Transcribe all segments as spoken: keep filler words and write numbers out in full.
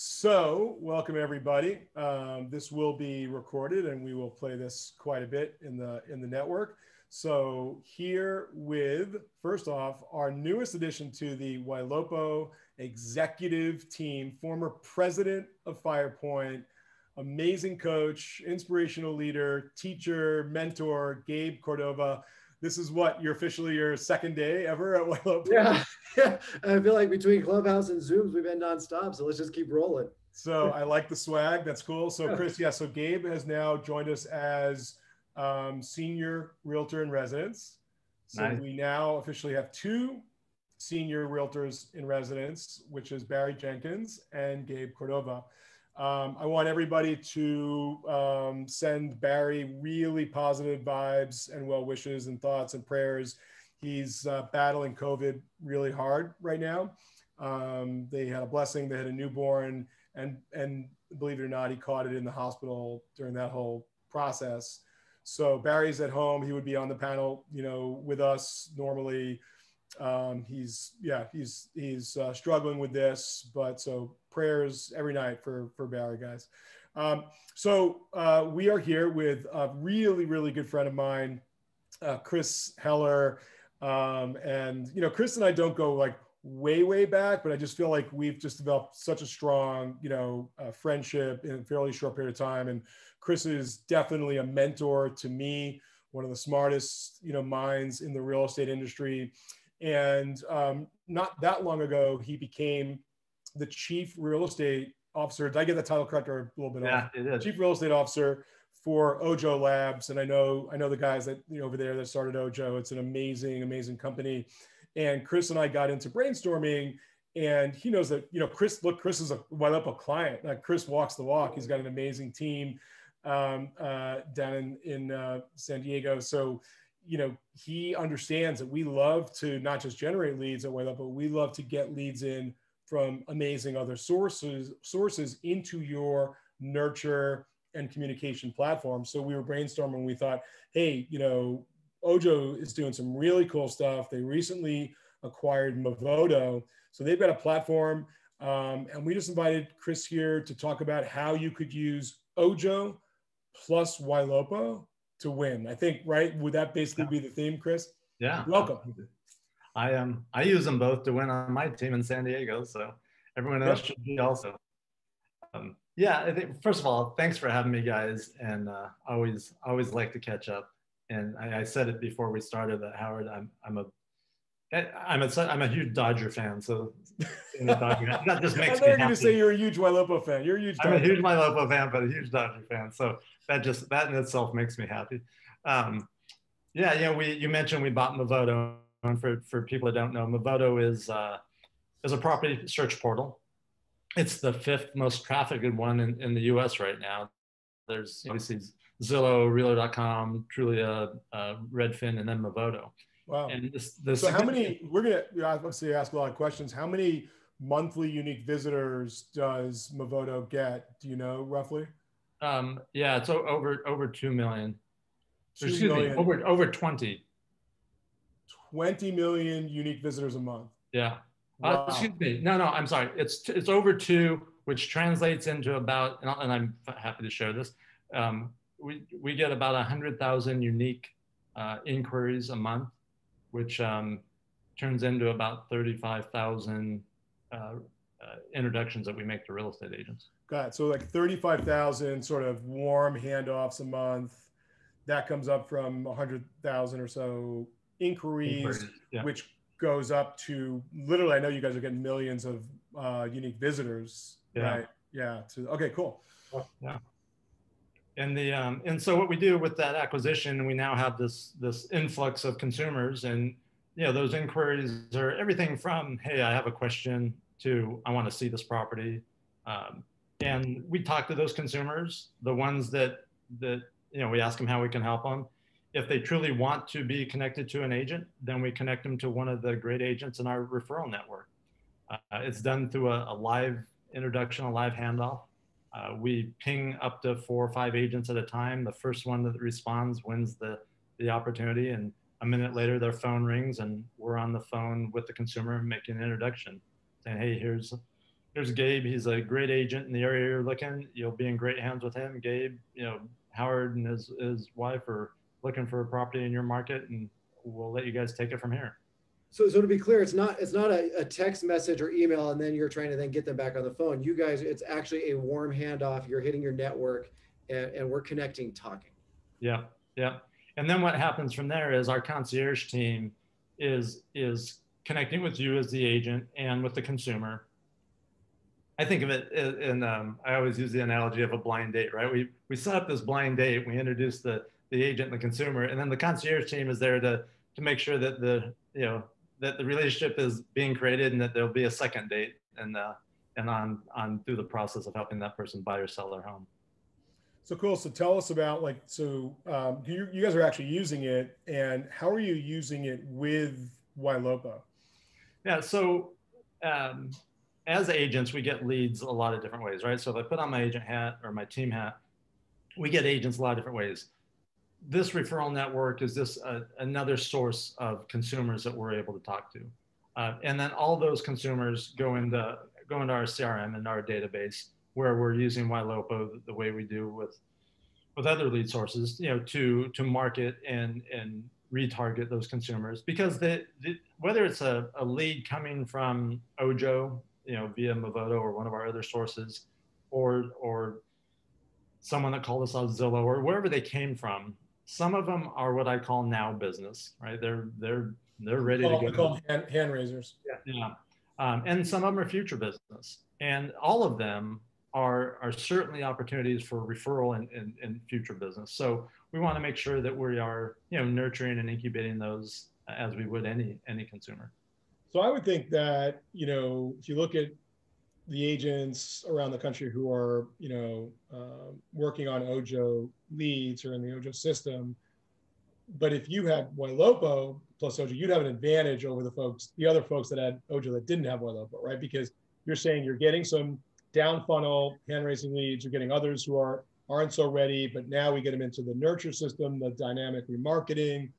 So welcome everybody. Um, this will be recorded and we will play this quite a bit in the, in the network. So here with, first off, our newest addition to the Ylopo executive team, former president of Firepoint, amazing coach, inspirational leader, teacher, mentor, Gabe Cordova. This is what, you're officially your second day ever at Ylopo? Yeah. Yeah, I feel like between Clubhouse and Zooms, we've been nonstop, so let's just keep rolling. So I like the swag, that's cool. So Chris, yeah, so Gabe has now joined us as um, senior realtor in residence. So nice. We now officially have two senior realtors in residence, which is Barry Jenkins and Gabe Cordova. Um, I want everybody to um, send Barry really positive vibes and well wishes and thoughts and prayers. He's uh, battling COVID really hard right now. Um, they had a blessing, they had a newborn, and, and believe it or not, he caught it in the hospital during that whole process. So Barry's at home, he would be on the panel, you know, with us normally. Um, he's, yeah, he's, he's uh, struggling with this, but so prayers every night for, for Barry, guys. Um, so uh, we are here with a really, really good friend of mine, uh, Chris Heller. Um, and, you know, Chris and I don't go like way, way back, but I just feel like we've just developed such a strong, you know, uh, friendship in a fairly short period of time. And Chris is definitely a mentor to me, one of the smartest, you know, minds in the real estate industry. And um, not that long ago, he became the chief real estate officer. Did I get the title correct or a little bit off? Yeah, it is. Chief real estate officer for Ojo Labs. And I know, I know the guys that, you know, over there that started Ojo. It's an amazing, amazing company. And Chris and I got into brainstorming, and he knows that, you know, Chris, look, Chris is a Ylopo client. Like Chris walks the walk. He's got an amazing team um, uh, down in, in uh, San Diego. So, you know, he understands that we love to not just generate leads at Ylopo, but we love to get leads in from amazing other sources, sources into your nurture and communication platform. So we were brainstorming, we thought, hey, you know, Ojo is doing some really cool stuff. They recently acquired Movoto. So they've got a platform. Um, and we just invited Chris here to talk about how you could use Ojo plus Ylopo to win. I think, right? Would that basically be the theme, Chris? Yeah. Welcome. I um I use them both to win on my team in San Diego. So everyone else should be also. Um, Yeah, I think, first of all, thanks for having me, guys. And uh, always, always like to catch up. And I, I said it before we started that, Howard, I'm, I'm a, I'm a, I'm a huge Dodger fan. So Dodger, that just makes me happy. I thought you were going to say you're a huge Ylopo fan. You're a huge. Dodger. I'm a huge Ylopo fan, but a huge Dodger fan. So that just that in itself makes me happy. Um, yeah, yeah. We you mentioned we bought Movoto, and for for people that don't know, Movoto is uh, is a property search portal. It's the fifth most trafficked one in, in the U S right now. There's obviously Zillow, Realtor dot com, Trulia, uh, Redfin, and then Movoto. Wow. And this, this so how many, we're going to obviously ask a lot of questions. How many monthly unique visitors does Movoto get? Do you know roughly? Um, yeah, it's over, over two million. two Excuse million. me, over, over twenty. twenty million unique visitors a month. Yeah. Wow. Uh, excuse me. No, no, I'm sorry. It's it's over two, which translates into about, and, and I'm happy to share this. Um, we we get about a hundred thousand unique uh, inquiries a month, which um, turns into about thirty-five thousand uh, uh, introductions that we make to real estate agents. Got it. So like thirty-five thousand sort of warm handoffs a month. That comes up from a hundred thousand or so inquiries, inquiries yeah. which goes up to literally, I know you guys are getting millions of uh, unique visitors, yeah. right? Yeah. To, okay, cool. Yeah. And the um, and so what we do with that acquisition, we now have this this influx of consumers, and you know those inquiries are everything from hey, I have a question to I want to see this property, um, and we talk to those consumers, the ones that that you know we ask them how we can help them. If they truly want to be connected to an agent, then we connect them to one of the great agents in our referral network. Uh, it's done through a, a live introduction, a live handoff. Uh, we ping up to four or five agents at a time. The first one that responds wins the, the opportunity, and a minute later their phone rings and we're on the phone with the consumer making an introduction saying, hey, here's here's Gabe. He's a great agent in the area you're looking. You'll be in great hands with him. Gabe, you know, Howard and his, his wife are looking for a property in your market, and we'll let you guys take it from here. So, so to be clear, it's not it's not a, a text message or email, and then you're trying to then get them back on the phone. You guys, it's actually a warm handoff. You're hitting your network, and, and we're connecting, talking. Yeah, yeah. And then what happens from there is our concierge team is is connecting with you as the agent and with the consumer. I think of it, and um, I always use the analogy of a blind date, right? We we set up this blind date. We introduce the the agent and the consumer, and then the concierge team is there to to make sure that the you know. that the relationship is being created and that there'll be a second date and uh, and on on through the process of helping that person buy or sell their home. So cool. So tell us about like, so um, you, you guys are actually using it, and how are you using it with Ylopo? Yeah, so um, as agents, we get leads a lot of different ways, right? So if I put on my agent hat or my team hat, we get agents a lot of different ways. This referral network is this uh, another source of consumers that we're able to talk to, uh, and then all those consumers go into go into our C R M and our database, where we're using Ylopo the way we do with with other lead sources, you know, to to market and and retarget those consumers, because the, the whether it's a, a lead coming from Ojo, you know, via Movoto or one of our other sources, or or someone that called us on Zillow or wherever they came from. Some of them are what I call now business, right? They're they're they're ready oh, to go. We call them hand, hand raisers. Yeah, yeah. Um, and some of them are future business, and all of them are are certainly opportunities for referral and, and, and future business. So we want to make sure that we are you know nurturing and incubating those as we would any any consumer. So I would think that you know if you look at the agents around the country who are, you know, uh, working on Ojo leads or in the Ojo system. But if you had Ylopo plus Ojo, you'd have an advantage over the folks, the other folks that had Ojo that didn't have Ylopo, right? Because you're saying you're getting some down funnel hand raising leads, you're getting others who are, aren't so ready, but now we get them into the nurture system, the dynamic remarketing,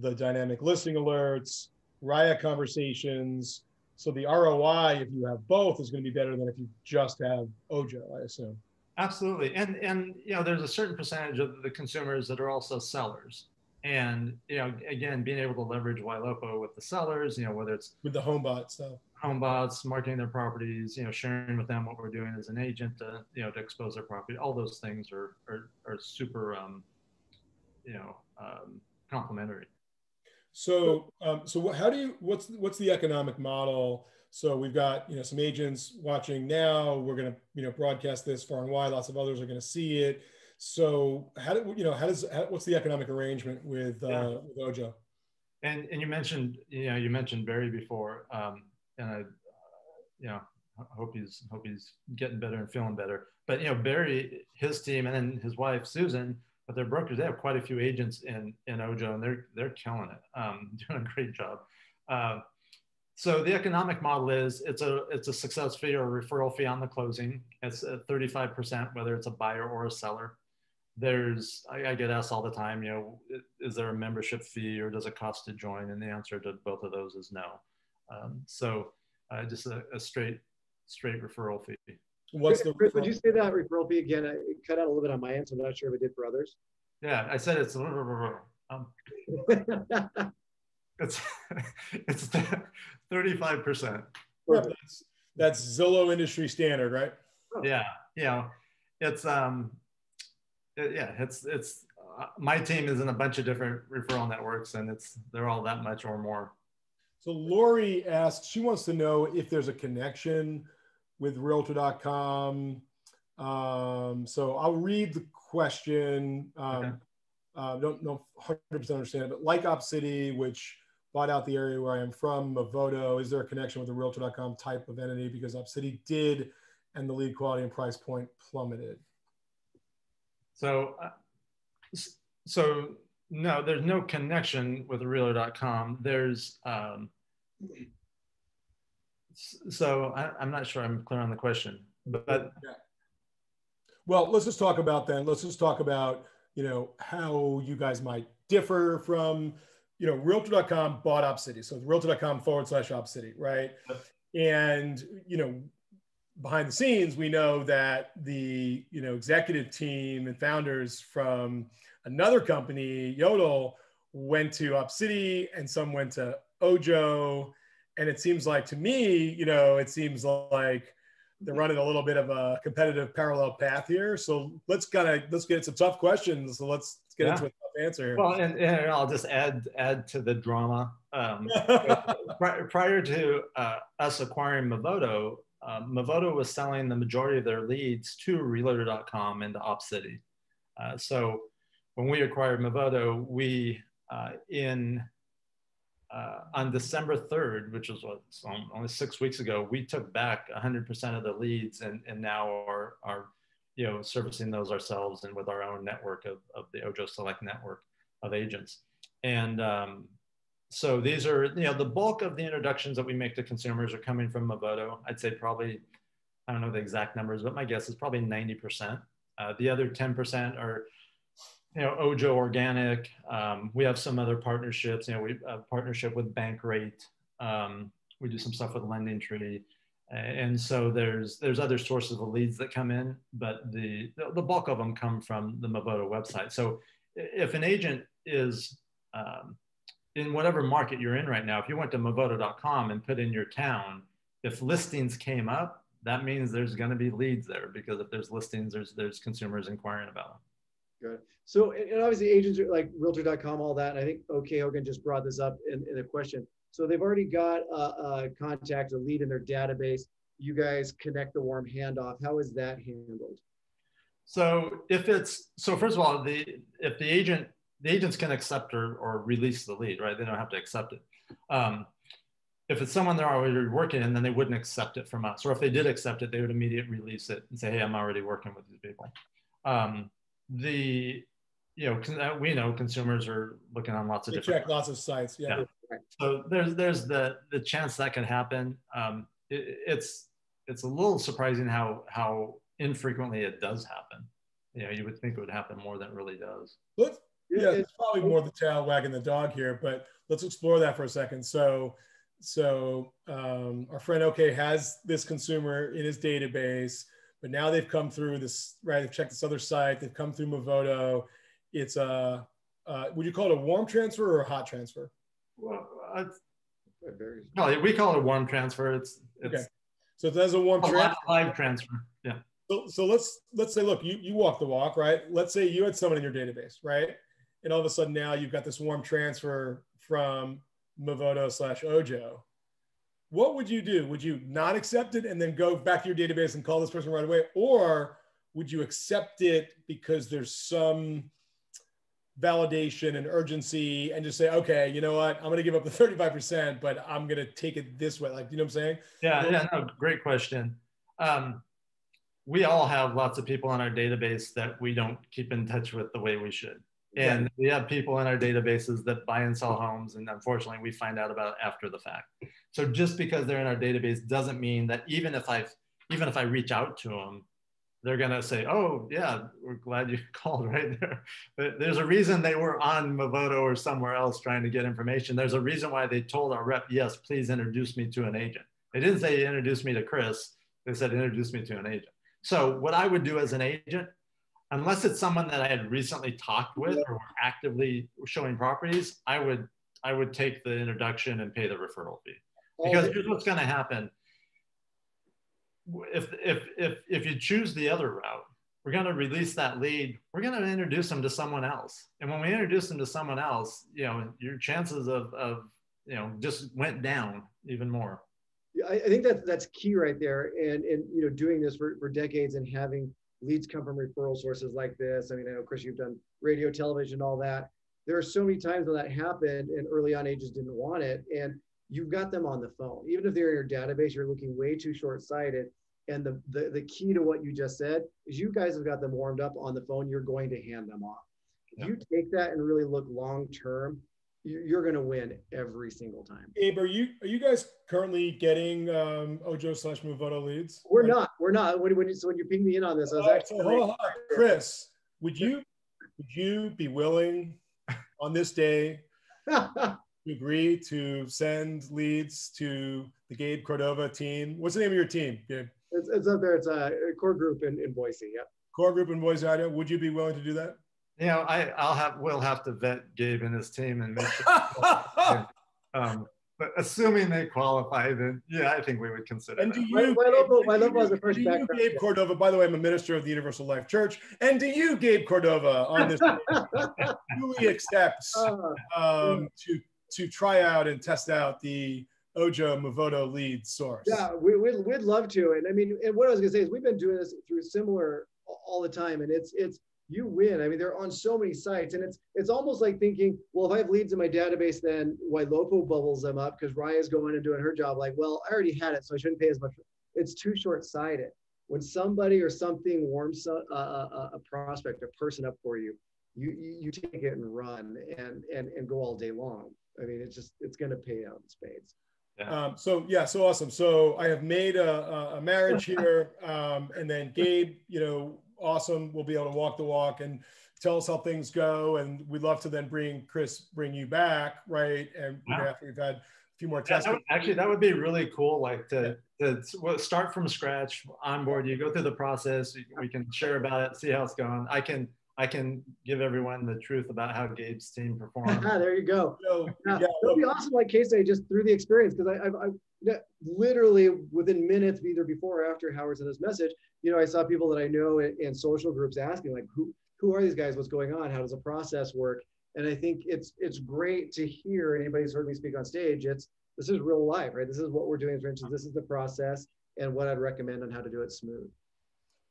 the dynamic listing alerts, Raya conversations. So the R O I, if you have both, is going to be better than if you just have Ojo, I assume. Absolutely. And, and you know, there's a certain percentage of the consumers that are also sellers. And, you know, again, being able to leverage Ylopo with the sellers, you know, whether it's with the homebots, so. homebots, marketing their properties, you know, sharing with them what we're doing as an agent to, you know, to expose their property. All those things are, are, are super, um, you know, um, complementary. So, um, so how do you, what's, what's the economic model? So we've got, you know, some agents watching now, we're going to, you know, broadcast this far and wide, lots of others are going to see it. So how do you know, how does, how, what's the economic arrangement with, uh, yeah. with Ojo? And, and you mentioned, you know, you mentioned Barry before, um, and I, uh, you know, hope he's, hope he's getting better and feeling better, but, you know, Barry, his team and then his wife, Susan, but their brokers, they have quite a few agents in, in Ojo, and they're, they're killing it, um, doing a great job. Uh, so the economic model is it's a, it's a success fee or a referral fee on the closing. It's at thirty-five percent, whether it's a buyer or a seller. There's, I, I get asked all the time, you know, is there a membership fee or does it cost to join? And the answer to both of those is no. Um, so uh, just a, a straight, straight referral fee. What's the Chris, would you say that referral fee again? It cut out a little bit on my end, so I'm not sure if it did for others. Yeah, I said it's um, it's it's thirty-five percent. Yeah, that's, that's Zillow industry standard, right? Oh. Yeah, you know, it's um, it, yeah, it's it's uh, my team is in a bunch of different referral networks, and it's they're all that much or more. So Lori asks, she wants to know if there's a connection with Realtor dot com. Um, so I'll read the question. Um, okay. uh, don't know one hundred percent understand it, but like OpCity, which bought out the area where I am from, Movoto, is there a connection with the Realtor dot com type of entity? Because OpCity did, and the lead quality and price point plummeted. So, uh, so no, there's no connection with Realtor dot com. There's, um, So I, I'm not sure I'm clear on the question, but, but yeah. Well, let's just talk about then. Let's just talk about you know how you guys might differ from you know Realtor dot com bought OpCity, so Realtor dot com forward slash OpCity, right? And you know behind the scenes, we know that the you know executive team and founders from another company, Yodel, went to OpCity, and some went to Ojo. And it seems like to me, you know, it seems like they're running a little bit of a competitive parallel path here. So let's kind of, let's get some tough questions. So let's, let's get yeah. into a tough answer here. Well, and, and I'll just add, add to the drama. Um, prior to uh, us acquiring Movoto, uh, Movoto was selling the majority of their leads to Realtor dot com and to OpCity. Uh, so when we acquired Movoto, we uh, in Uh, on December third, which was what, so only six weeks ago, we took back one hundred percent of the leads, and, and now are, are you know, servicing those ourselves and with our own network of, of the Ojo Select network of agents. And um, so these are, you know, the bulk of the introductions that we make to consumers are coming from Movoto. I'd say probably, I don't know the exact numbers, but my guess is probably ninety percent. Uh, the other ten percent are, you know, Ojo Organic. Um, we have some other partnerships. You know, we have a partnership with Bankrate. Um, we do some stuff with LendingTree, and so there's there's other sources of leads that come in, but the the bulk of them come from the Movoto website. So if an agent is um, in whatever market you're in right now, if you went to Movoto dot com and put in your town, if listings came up, that means there's going to be leads there, because if there's listings, there's there's consumers inquiring about them. Good. So, and obviously agents are like Realtor dot com, all that. And I think OK Hogan just brought this up in, in a question. So they've already got a, a contact, a lead in their database. You guys connect the warm handoff. How is that handled? So if it's, so first of all, the if the agent, the agents can accept or, or release the lead, right? They don't have to accept it. Um, if it's someone they're already working in, then they wouldn't accept it from us. Or if they did accept it, they would immediately release it and say, hey, I'm already working with these people. Um, The, you know, we know consumers are looking on lots of they different check lots of sites. Yeah. yeah. So there's there's the the chance that can happen. Um, it, it's it's a little surprising how how infrequently it does happen. You know, you would think it would happen more than it really does. Let's, yeah, it's probably more the tail wagging the dog here, but let's explore that for a second. So so um, our friend OK has this consumer in his database. But now they've come through this, right? They've checked this other site. They've come through Movoto. It's a, uh, would you call it a warm transfer or a hot transfer? Well, uh, no, we call it a warm transfer. It's, it's okay. So that's a warm a transfer. Live transfer. Yeah. So, so let's let's say, look, you you walk the walk, right? Let's say you had someone in your database, right? And all of a sudden now you've got this warm transfer from Movoto slash Ojo. What would you do? Would you not accept it and then go back to your database and call this person right away? Or would you accept it because there's some validation and urgency and just say, okay, you know what? I'm going to give up the thirty-five percent, but I'm going to take it this way. Like, you know what I'm saying? Yeah, yeah, no, great question. Um, we all have lots of people in our database that we don't keep in touch with the way we should. And right. we have people in our databases that buy and sell homes, and unfortunately we find out about it after the fact. So just because they're in our database doesn't mean that even if I even if I reach out to them, they're gonna say, oh yeah, we're glad you called right there. But there's a reason they were on Movoto or somewhere else trying to get information. There's a reason why they told our rep, yes, please introduce me to an agent. They didn't say introduce me to Chris, they said introduce me to an agent. So what I would do as an agent, unless it's someone that I had recently talked with or were actively showing properties, I would I would take the introduction and pay the referral fee. Because here's what's going to happen. If, if, if, if you choose the other route, we're going to release that lead. We're going to introduce them to someone else. And when we introduce them to someone else, you know, your chances of, of you know, just went down even more. Yeah, I think that, that's key right there. And, and you know, doing this for, for decades and having leads come from referral sources like this. I mean, I know, Chris, you've done radio, television, all that. There are so many times when that happened and early on agents didn't want it. And you've got them on the phone. Even if they're in your database, you're looking way too short-sighted. And the, the, the key to what you just said is you guys have got them warmed up on the phone. You're going to hand them off. If yeah. you take that and really look long-term, you're going to win every single time. Gabe, are you are you guys currently getting um, Ojo slash Movoto leads? We're like, not. We're not. When, when you, so when you pinged me in on this, I was uh, actually. Hold on. Chris, would you would you be willing on this day to agree to send leads to the Gabe Cordova team? What's the name of your team, Gabe? It's, it's up there. It's a core group in, in Boise. Yeah. Core group in Boise. I don't, would you be willing to do that? You know, I, I'll have, we'll have to vet Gabe and his team and make sure. and, um, but assuming they qualify, then yeah, I think we would consider. And that. do you, my Ylopo, my Ylopo is the first background. Do you, Gabe Cordova, by the way, I'm a minister of the Universal Life Church, and do you, Gabe Cordova, on this, duly accepts um, to to try out and test out the Ojo Movoto lead source? Yeah, we, we'd we'd love to, and I mean, and what I was gonna say is we've been doing this through similar all the time, and it's it's. you win. I mean, they're on so many sites, and it's it's almost like thinking, well, if I have leads in my database, then Ylopo bubbles them up because Raya's going and doing her job. Like, well, I already had it, so I shouldn't pay as much. It's too short-sighted. When somebody or something warms a, a, a prospect, a person up for you, you you take it and run and and and go all day long. I mean, it's just it's going to pay out in spades. Yeah. Um, so yeah, so awesome. So I have made a a marriage here, um, and then Gabe, you know. Awesome. We'll be able to walk the walk and tell us how things go. And we'd love to then bring Chris, bring you back, right? And wow. after we've had a few more tests. Yeah, that would, actually, that would be really cool. Like to, to start from scratch, onboard you, go through the process. We can share about it, see how it's going. I can I can give everyone the truth about how Gabe's team performed. There you go. So, yeah, yeah, it'll be awesome, like Case study, just through the experience, because I, I, I literally within minutes, either before or after Howard sent this message, you know, I saw people that I know in, in social groups asking, like, who who are these guys? What's going on? How does the process work? And I think it's it's great to hear. Anybody who's heard me speak on stage, it's this is real life, right? This is what we're doing as ranchers. This is the process, and what I'd recommend on how to do it smooth.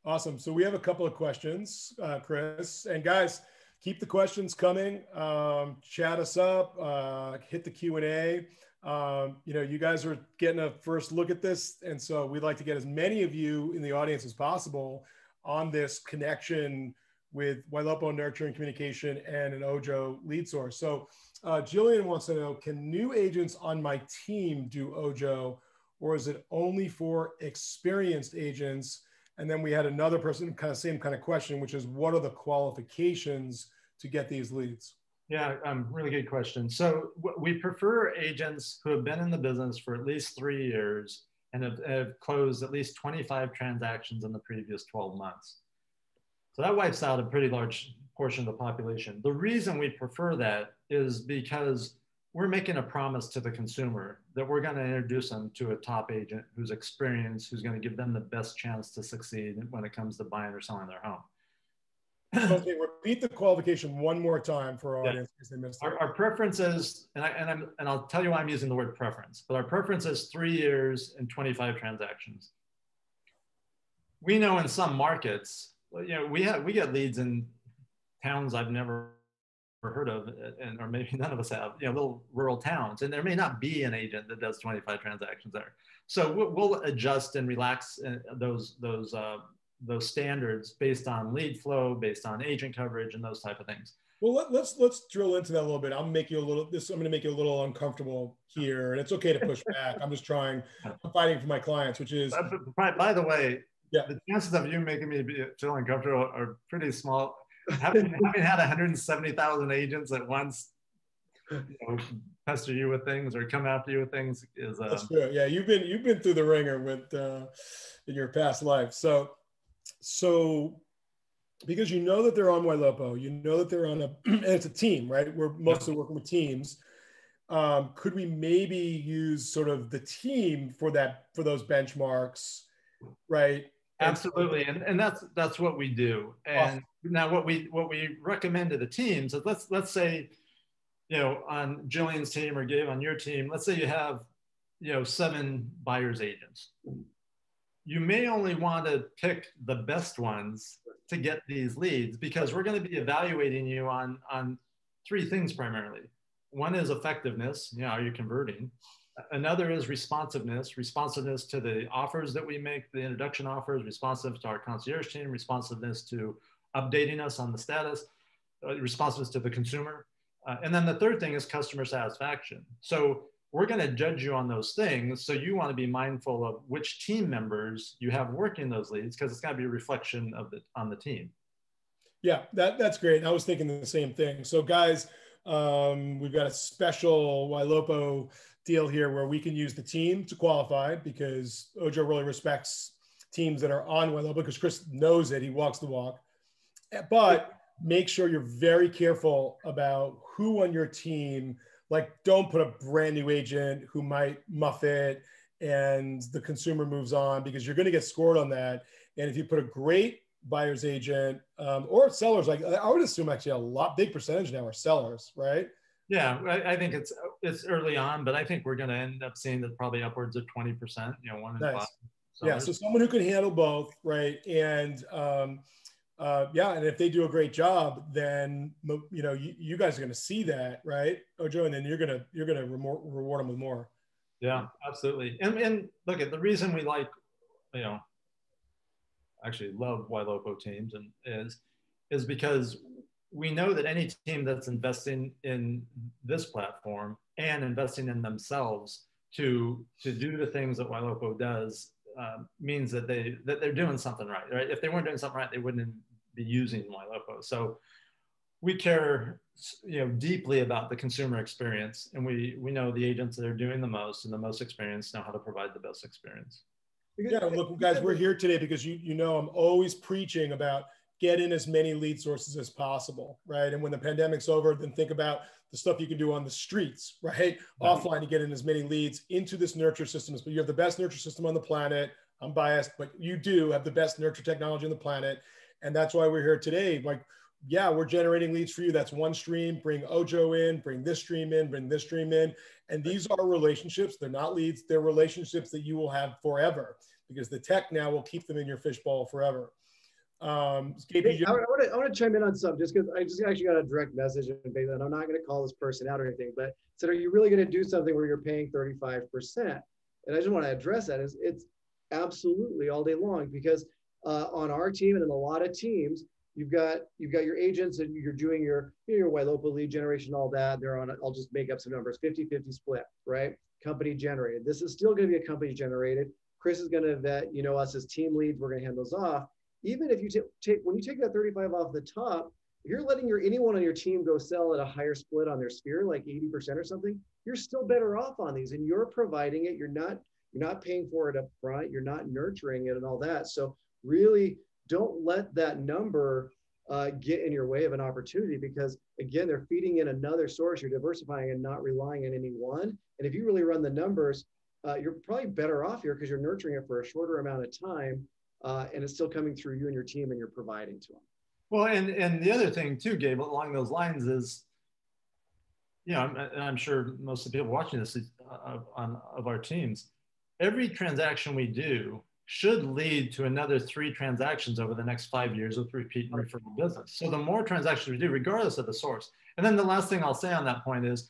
Awesome. So we have a couple of questions, uh, Chris. And guys, keep the questions coming. Um, chat us up. Uh, hit the Q and A. Um, you know, you guys are getting a first look at this. And so we'd like to get as many of you in the audience as possible on this connection with Ylopo Nurturing Communication and an Ojo lead source. So uh, Jillian wants to know, can new agents on my team do Ojo, or is it only for experienced agents? And then we had another person, kind of same kind of question, which is what are the qualifications to get these leads? Yeah, um, really good question. So we prefer agents who have been in the business for at least three years and have, have closed at least twenty-five transactions in the previous twelve months. So that wipes out a pretty large portion of the population. The reason we prefer that is because we're making a promise to the consumer that we're going to introduce them to a top agent who's experienced, who's going to give them the best chance to succeed when it comes to buying or selling their home. Okay, repeat the qualification one more time for our yeah. audience. They missed our, our preference is, and, I, and, I'm, and I'll tell you why I'm using the word preference, but our preference is three years and twenty-five transactions. We know in some markets, you know, we, have, we get leads in towns I've never heard of, and or maybe none of us have, you know, little rural towns, and there may not be an agent that does twenty-five transactions there. So we'll, we'll adjust and relax those those uh, those standards based on lead flow, based on agent coverage, and those type of things. Well, let, let's let's drill into that a little bit. I'll make you a little this. I'm going to make you a little uncomfortable here, and it's okay to push back. I'm just trying, I'm fighting for my clients, which is by, by the way, yeah. The chances of you making me feel uncomfortable are pretty small. having, having had one hundred seventy thousand agents at once, you know, pester you with things or come after you with things is um, that's true. Yeah, you've been you've been through the ringer with uh, in your past life. So, so because you know that they're on Ylopo, you know that they're on a and it's a team, right? We're mostly yeah. working with teams. Um, could we maybe use sort of the team for that for those benchmarks, right? Absolutely, and and that's that's what we do. And awesome. Now what we what we recommend to the teams is let's let's say, you know, on Jillian's team or Gabe on your team, let's say you have, you know, seven buyer's agents. You may only want to pick the best ones to get these leads because we're going to be evaluating you on on three things primarily. One is effectiveness. You know, are you converting? Another is responsiveness, responsiveness to the offers that we make, the introduction offers, responsive to our concierge team, responsiveness to updating us on the status, uh, responsiveness to the consumer. Uh, and then the third thing is customer satisfaction. So we're going to judge you on those things. So you want to be mindful of which team members you have working those leads because it's got to be a reflection of the, on the team. Yeah, that, that's great. I was thinking the same thing. So guys, um, we've got a special Ylopo deal here where we can use the team to qualify because Ojo really respects teams that are on Ylopo, because Chris knows it, he walks the walk. But make sure you're very careful about who on your team, like don't put a brand new agent who might muff it and the consumer moves on, because you're going to get scored on that. And if you put a great buyer's agent um, or sellers, like I would assume actually a lot big percentage now are sellers, right? Yeah, I, I think it's it's early on, but I think we're going to end up seeing that probably upwards of twenty percent, you know, one in nice. five. So yeah, so someone who can handle both, right? And um, uh, yeah, and if they do a great job, then you know you, you guys are going to see that, right, Ojo? And then you're gonna you're gonna remor- reward them with more. Yeah, absolutely. And and look at the reason we like, you know, actually love Ylopo teams and is is because we know that any team that's investing in this platform and investing in themselves to to do the things that Ylopo does uh, means that they that they're doing something right, right? If they weren't doing something right, they wouldn't be using Ylopo. So we care, you know, deeply about the consumer experience, and we we know the agents that are doing the most and the most experienced know how to provide the best experience. Yeah, look, guys, we're here today because you you know I'm always preaching about get in as many lead sources as possible, right? And when the pandemic's over, then think about the stuff you can do on the streets, right? Offline to get in as many leads into this nurture system. But you have the best nurture system on the planet. I'm biased, but you do have the best nurture technology on the planet. And that's why we're here today. Like, yeah, we're generating leads for you. That's one stream. Bring Ojo in, bring this stream in, bring this stream in. And these are relationships. They're not leads. They're relationships that you will have forever because the tech now will keep them in your fishbowl forever. Um, hey, I, I want to chime in on something just because I just actually got a direct message, and I'm not going to call this person out or anything, but said, are you really going to do something where you're paying thirty-five percent? And I just want to address that. It's, it's absolutely all day long, because uh, on our team and in a lot of teams, you've got you've got your agents and you're doing your you know, your Ylopo lead generation, all that. They're on, I'll just make up some numbers, fifty fifty split, right? Company generated. This is still going to be a company generated. Chris is going to vet, you know, us as team leads. We're going to hand those off. Even if you t- take, when you take that thirty-five off the top, if you're letting your anyone on your team go sell at a higher split on their sphere, like eighty percent or something, you're still better off on these, and you're providing it. You're not, you're not paying for it up front. You're not nurturing it and all that. So really don't let that number uh, get in your way of an opportunity, because again, they're feeding in another source. You're diversifying and not relying on any one. And if you really run the numbers, uh, you're probably better off here because you're nurturing it for a shorter amount of time. Uh, and it's still coming through you and your team, and you're providing to them. Well, and and the other thing too, Gabe, along those lines is, you know, I'm, and I'm sure most of the people watching this is, uh, on of our teams, every transaction we do should lead to another three transactions over the next five years with repeat and referral business. So the more transactions we do, regardless of the source. And then the last thing I'll say on that point is,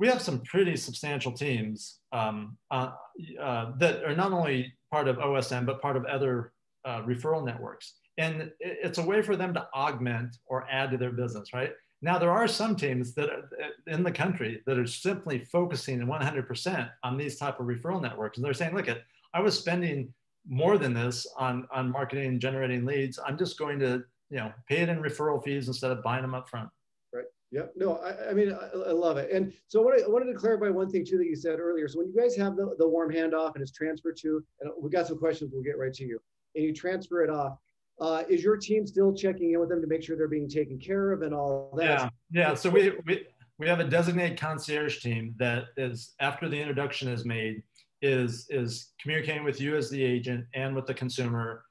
we have some pretty substantial teams um, uh, uh, that are not only part of O S M, but part of other uh, referral networks. And it's a way for them to augment or add to their business, right? Now, there are some teams that are in the country that are simply focusing one hundred percent on these type of referral networks. And they're saying, look, I was spending more than this on, on marketing and generating leads. I'm just going to, you know, pay it in referral fees instead of buying them up front. Right. Yep. No, I, I mean, I, I love it. And so what I, I wanted to clarify one thing too that you said earlier. So when you guys have the, the warm handoff and it's transferred to, and we got some questions, we'll get right to you, and you transfer it off, uh, is your team still checking in with them to make sure they're being taken care of and all that? Yeah. Yeah. So we, we, we have a designated concierge team that is, after the introduction is made, is, is communicating with you as the agent and with the consumer,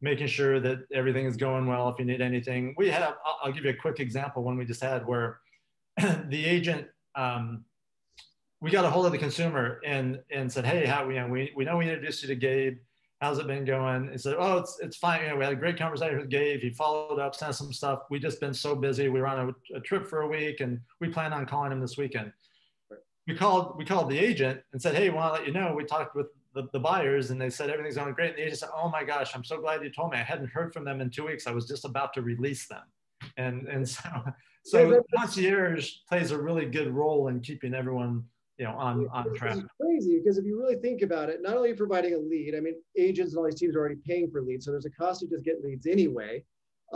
making sure that everything is going well. If you need anything, we have, I'll, I'll give you a quick example, one we just had where the agent, um, we got a hold of the consumer and and said, hey, how, you know, we we know we introduced you to Gabe. How's it been going? He said, oh, it's it's fine. You know, we had a great conversation with Gabe. He followed up, sent us some stuff. We just been so busy. We were on a, a trip for a week, and we plan on calling him this weekend. We called, we called the agent and said, hey, we want to let you know, we talked with The, the buyers, and they said everything's going great. And the agent said, "Oh my gosh, I'm so glad you told me. I hadn't heard from them in two weeks. I was just about to release them." And and so so yeah, concierge plays a really good role in keeping everyone, you know, on on track. It's crazy because if you really think about it, not only are you providing a lead. I mean, agents and all these teams are already paying for leads, so there's a cost to just get leads anyway.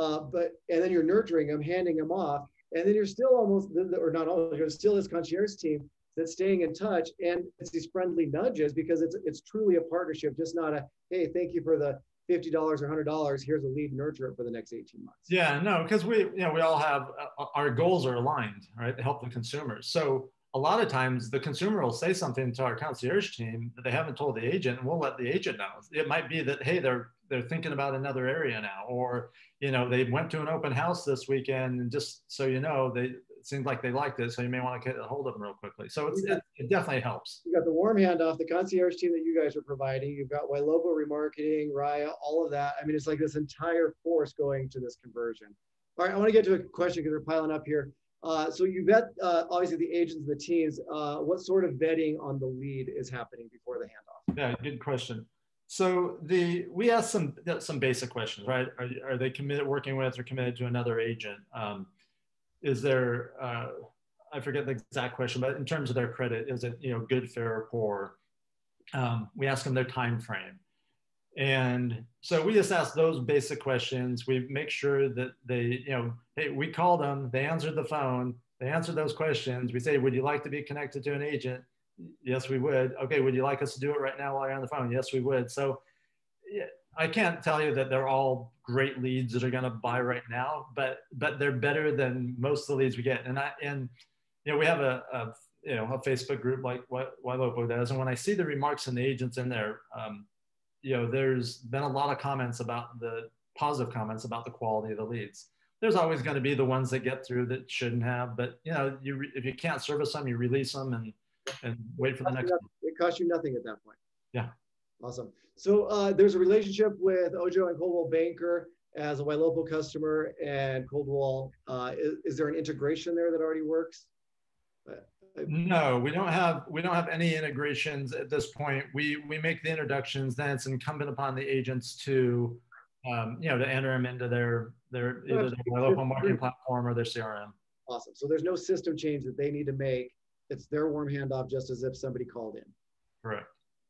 Uh, but and then you're nurturing them, handing them off, and then you're still almost or not always. You're still this concierge team that's staying in touch, and it's these friendly nudges, because it's it's truly a partnership, just not a, hey, thank you for the fifty dollars or one hundred dollars, here's a lead nurturer for the next eighteen months. Yeah, no, because we, you know, we all have, uh, our goals are aligned, right, to help the consumers. So a lot of times the consumer will say something to our concierge team that they haven't told the agent, and we'll let the agent know. It might be that, hey, they're they're thinking about another area now, or, you know, they went to an open house this weekend, and just so you know, they, it seemed like they liked it, so you may want to get a hold of them real quickly. So it's, got, it, it definitely helps. You got the warm handoff, the concierge team that you guys are providing. You've got Ylopo remarketing, Raya, all of that. I mean, it's like this entire force going to this conversion. All right, I want to get to a question because we're piling up here. Uh, so you vet, uh, obviously, the agents, the teams. Uh, what sort of vetting on the lead is happening before the handoff? Yeah, good question. So the we asked some some basic questions, right? Are, are they committed, working with, or committed to another agent? Um, is there, uh, I forget the exact question, but in terms of their credit, is it, you know, good, fair, or poor? Um, we ask them their time frame, and so we just ask those basic questions. We make sure that they, you know, hey, we call them, they answered the phone, they answered those questions. We say, would you like to be connected to an agent? Yes, we would. Okay, would you like us to do it right now while you're on the phone? Yes, we would. So yeah, I can't tell you that they're all great leads that are going to buy right now, but but they're better than most of the leads we get. And I and you know we have a, a you know a Facebook group like what Ylopo does, and when I see the remarks and the agents in there, um, you know, there's been a lot of comments about the positive comments about the quality of the leads. There's always going to be the ones that get through that shouldn't have, but you know, you if you can't service them, you release them and and wait for the next one. It costs you nothing at that point. Yeah. Awesome. So uh, there's a relationship with Ojo and Coldwell Banker as a Ylopo customer, and Coldwell, uh, is, is there an integration there that already works? Uh, no, we don't have, we don't have any integrations at this point. We, we make the introductions, then it's incumbent upon the agents to, um, you know, to enter them into their, their, either their Ylopo marketing platform or their C R M. Awesome. So there's no system change that they need to make. It's their warm handoff, just as if somebody called in. Correct.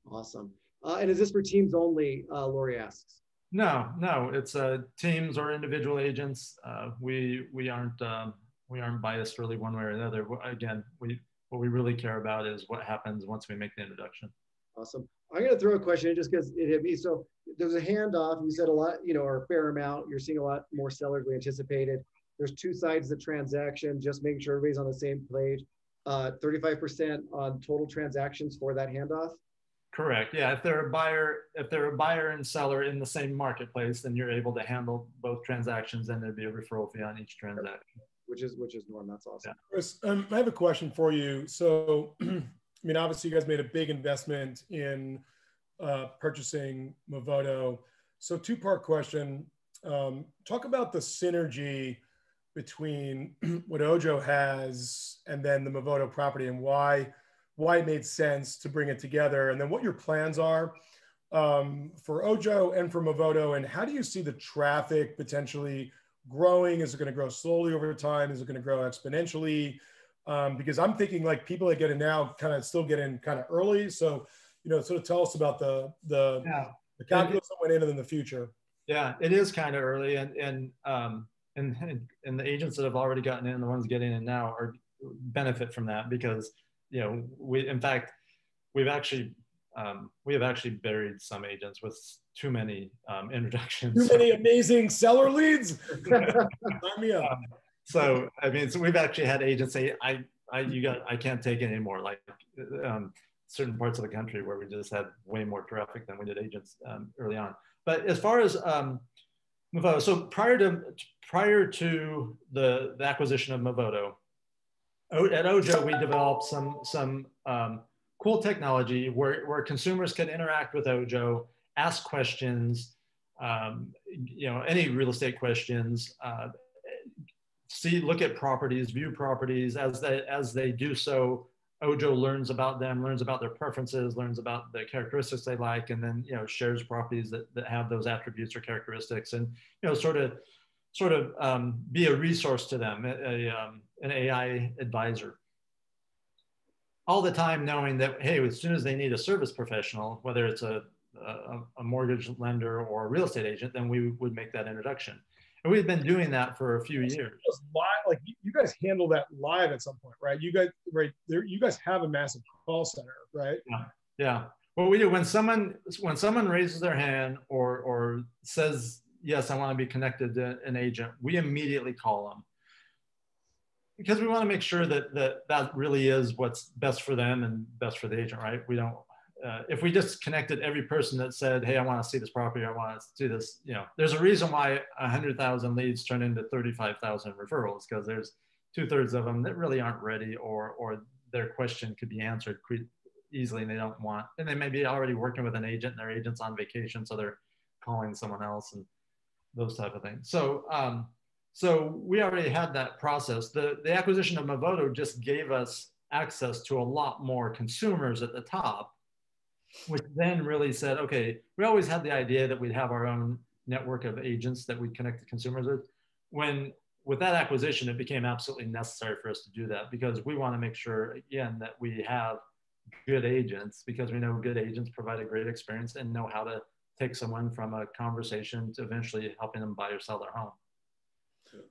Awesome. Uh, and is this for teams only, uh, Lori asks? No, no, it's uh, teams or individual agents. Uh, we we aren't um, we aren't biased really one way or another. Again, we what we really care about is what happens once we make the introduction. Awesome. I'm going to throw a question in just because it hit me. So there's a handoff. You said a lot, you know, or a fair amount. You're seeing a lot more sellers we anticipated. There's two sides of the transaction. Just making sure everybody's on the same page. Uh, thirty-five percent on total transactions for that handoff. Correct. Yeah. If they're a buyer, if they're a buyer and seller in the same marketplace, then you're able to handle both transactions, and there'd be a referral fee on each transaction. Which is which is norm. That's awesome. Yeah. Chris, um, I have a question for you. So, I mean, obviously, you guys made a big investment in uh, purchasing Movoto. So, two part question. Um, talk about the synergy between what Ojo has and then the Movoto property, and why. why it made sense to bring it together, and then what your plans are um, for Ojo and for Movoto, and how do you see the traffic potentially growing? Is it going to grow slowly over time? Is it going to grow exponentially? Um, because I'm thinking like people that get in now kind of still get in kind of early. So, you know, sort of tell us about the the, yeah. the calculus that went into in the future. Yeah, it is kind of early, and and, um, and and the agents that have already gotten in, the ones getting in now, are benefit from that because, you know, we, in fact, we've actually, um, we have actually buried some agents with too many um, introductions. Too many amazing seller leads? Sign me up. Um, so, I mean, so we've actually had agents say, I, I, you got, I can't take it anymore. Like um, certain parts of the country where we just had way more traffic than we did agents um, early on. But as far as um, Movoto, so prior to, prior to the, the acquisition of Movoto, at Ojo, we developed some, some um, cool technology where, where consumers can interact with Ojo, ask questions, um, you know, any real estate questions, uh, see, look at properties, view properties. As they, as they do so, Ojo learns about them, learns about their preferences, learns about the characteristics they like, and then, you know, shares properties that, that have those attributes or characteristics, and, you know, sort of, sort of um, be a resource to them, a, a, um, an A I advisor. All the time knowing that, hey, as soon as they need a service professional, whether it's a a, a mortgage lender or a real estate agent, then we would make that introduction. And we've been doing that for a few years. Live, like you guys handle that live at some point, right? You guys, right there, you guys have a massive call center, right? Yeah. Yeah. What we do when someone when someone raises their hand or or says yes, I want to be connected to an agent, we immediately call them because we want to make sure that that that really is what's best for them and best for the agent, right? We don't. Uh, if we just connected every person that said, hey, I want to see this property, I want to do this, you know, there's a reason why one hundred thousand leads turn into thirty-five thousand referrals, because there's two thirds of them that really aren't ready, or, or their question could be answered easily and they don't want, and they may be already working with an agent and their agent's on vacation, so they're calling someone else and those type of things. So, um, so we already had that process. The, the acquisition of Movoto just gave us access to a lot more consumers at the top, which then really said, okay, we always had the idea that we'd have our own network of agents that we'd connect the consumers with. When, with that acquisition, it became absolutely necessary for us to do that, because we want to make sure, again, that we have good agents, because we know good agents provide a great experience and know how to take someone from a conversation to eventually helping them buy or sell their home.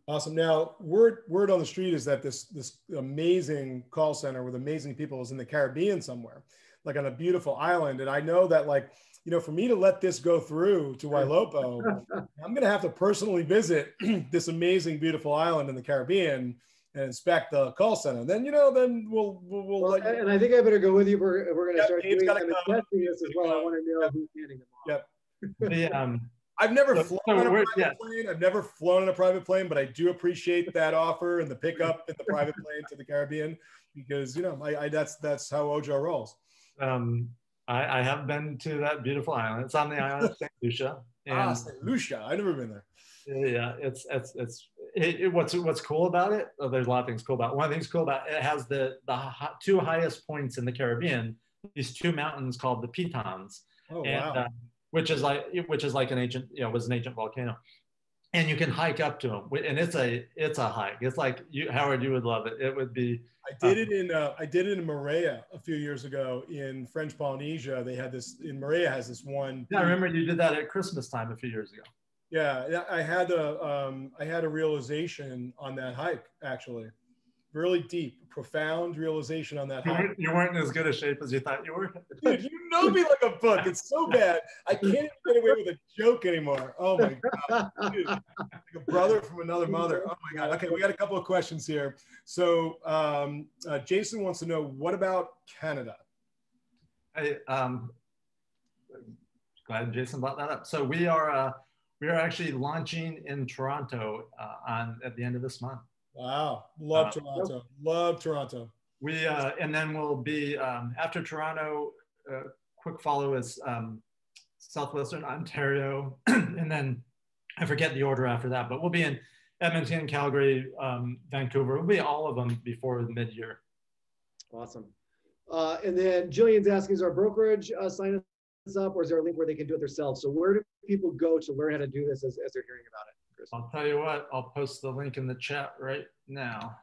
Awesome. Now, word, word on the street is that this, this amazing call center with amazing people is in the Caribbean somewhere, like on a beautiful island. And I know that, like, you know, for me to let this go through to Ylopo, I'm going to have to personally visit this amazing, beautiful island in the Caribbean and inspect the call center. Then, you know, then we'll, we'll, we'll well, let you. And I think I better go with you. We're, we're going to yep, start Gabe's doing some testing this as well. I want to know who's handing them off. Yep. the, um, I've never so, flown so on a private yeah. plane. I've never flown on a private plane, but I do appreciate that offer and the pickup in the private plane to the Caribbean, because, you know, I, I that's, that's how Ojo rolls. Um, I, I have been to that beautiful island. It's on the island of Saint Lucia. And ah, Saint Lucia. I've never been there. Yeah, it's it's it's it, it, what's what's cool about it. Oh, there's a lot of things cool about it. One of the things cool about it, it has the the hot, two highest points in the Caribbean. These two mountains called the Pitons, oh, and, wow. uh, which is like which is like an ancient, you know, was an ancient volcano, and you can hike up to them. And it's a it's a hike. It's like you, Howard, you would love it. It would be. I did it in uh, I did it in Moorea a few years ago in French Polynesia. They had this in Moorea has this one. Yeah, I remember you did that at Christmas time a few years ago. Yeah, I had a um, I had a realization on that hike, actually, really deep, profound realization on that. You hike. Weren't, you weren't in as good a shape as you thought you were. Dude, you know me like a book. It's so bad. I can't even get away with a joke anymore. Oh my god, dude. Like a brother from another mother. Oh my god. Okay, we got a couple of questions here. So um, uh, Jason wants to know, what about Canada? I um, glad Jason brought that up. So we are uh, we are actually launching in Toronto uh, on at the end of this month. Wow, love uh, Toronto. Love Toronto. We uh, and then we'll be um, after Toronto. Uh, quick follow is um, Southwestern Ontario, and then I forget the order after that. But we'll be in Edmonton, Calgary, um, Vancouver. We'll be all of them before the mid-year. Awesome. Uh, and then Jillian's asking, is our brokerage uh, sign us up, or is there a link where they can do it themselves? So where do people go to learn how to do this as, as they're hearing about it? I'll tell you what, I'll post the link in the chat right now.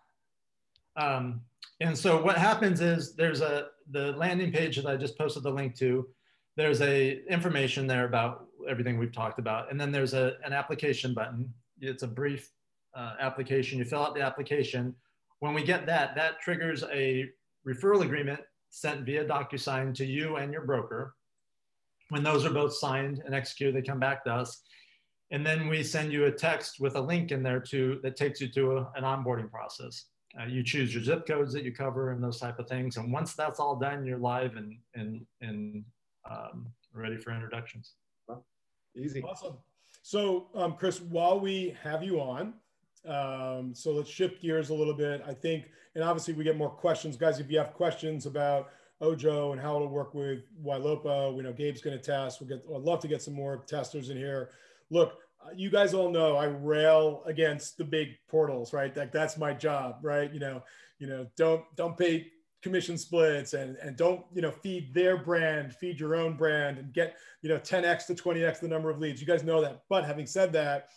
Um, and so what happens is there's a, the landing page that I just posted the link to, there's a information there about everything we've talked about. And then there's a, an application button. It's a brief uh, application. You fill out the application. When we get that, that triggers a referral agreement sent via DocuSign to you and your broker. When those are both signed and executed, they come back to us. And then we send you a text with a link in there to, that takes you to a, an onboarding process. Uh, you choose your zip codes that you cover and those type of things. And once that's all done, you're live and, and, and um, ready for introductions. Well, easy. Awesome. So um, Chris, while we have you on, um, so let's shift gears a little bit. I think, and obviously we get more questions. Guys, if you have questions about Ojo and how it'll work with Ylopo, we know Gabe's gonna test. We'll get, I'd love to get some more testers in here. Look, you guys all know I rail against the big portals, right? That, that's my job, right? You know, you know, don't don't pay commission splits and and don't, you know, feed their brand, feed your own brand and get, you know, ten X to twenty X the number of leads. You guys know that. But having said that,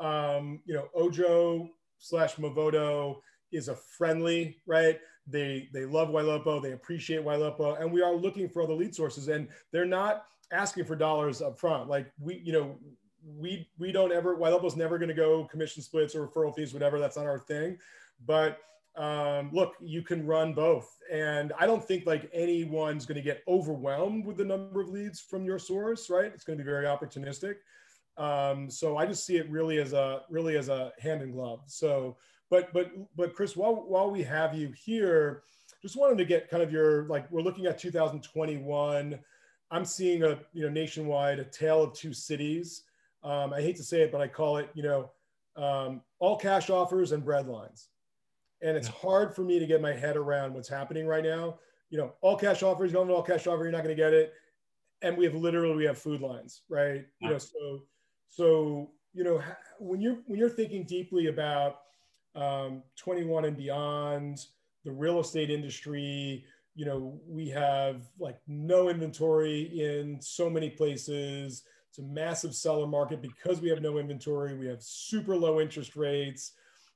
um, you know, Ojo slash Movoto is a friendly, right? They they love Ylopo, they appreciate Ylopo, and we are looking for other lead sources. And they're not asking for dollars up front. Like we, you know, we we don't ever, Ylopo's never going to go commission splits or referral fees, whatever. That's not our thing. But um, look, you can run both. And I don't think like anyone's going to get overwhelmed with the number of leads from your source, right? It's going to be very opportunistic. Um, so I just see it really as a really as a hand in glove. So. But, but, but Chris, while, while we have you here, just wanted to get kind of your, like, we're looking at two thousand twenty-one. I'm seeing a, you know, nationwide, a tale of two cities. Um, I hate to say it, but I call it, you know, um, all cash offers and breadlines. And it's hard for me to get my head around what's happening right now. You know, all cash offers, you don't have an all cash offer, you're not going to get it. And we have literally, we have food lines, right? You know, so, so, you know, when you're, when you're thinking deeply about Um, twenty-one and beyond, the real estate industry, you know, we have like no inventory in so many places. It's a massive seller market because we have no inventory. We have super low interest rates.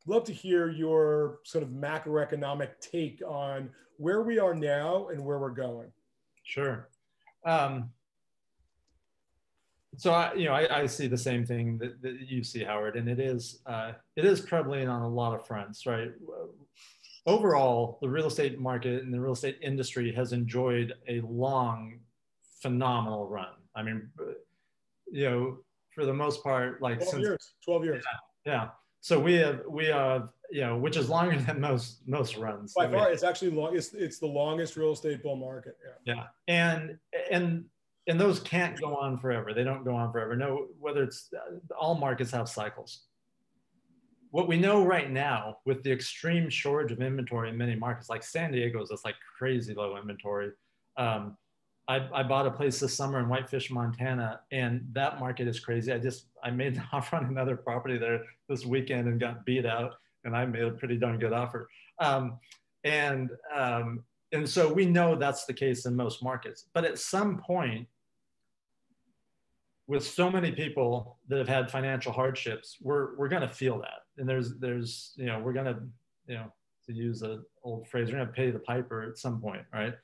Love to hear your sort of macroeconomic take on where we are now and where we're going. Sure. Um, So I, you know, I, I see the same thing that, that you see, Howard, and it is uh, it is prevalent on a lot of fronts, right? Overall, the real estate market and the real estate industry has enjoyed a long, phenomenal run. I mean, you know, for the most part, like twelve since, years, twelve years. Yeah, yeah. So we have we have you know, which is longer than most most runs. By far, it's actually long. It's it's the longest real estate bull market. Yeah. Yeah, and and. And those can't go on forever. They don't go on forever. No, whether it's all markets have cycles. What we know right now with the extreme shortage of inventory in many markets, like San Diego's, that's like crazy low inventory. Um, I, I bought a place this summer in Whitefish, Montana, and that market is crazy. I just, I made an offer on another property there this weekend and got beat out, and I made a pretty darn good offer. Um, and, um, And so we know that's the case in most markets. But at some point, with so many people that have had financial hardships, we're we're going to feel that. And there's there's you know we're going to you know to use an old phrase, we're going to pay the piper at some point, right?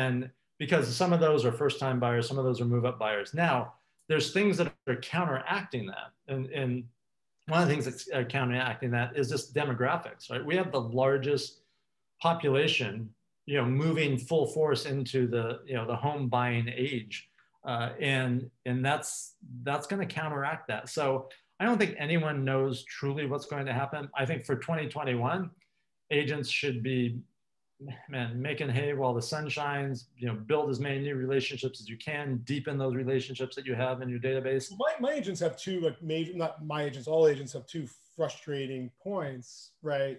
And because some of those are first-time buyers, some of those are move-up buyers. Now there's things that are counteracting that, and and one of the things that's counteracting that is just demographics, right? We have the largest population, you know, moving full force into the, you know, the home buying age. Uh, and, and that's, that's going to counteract that. So I don't think anyone knows truly what's going to happen. I think for twenty twenty-one, agents should be, man, making hay while the sun shines, you know, build as many new relationships as you can, deepen those relationships that you have in your database. My, my agents have two, like major, not my agents, all agents have two frustrating points, right?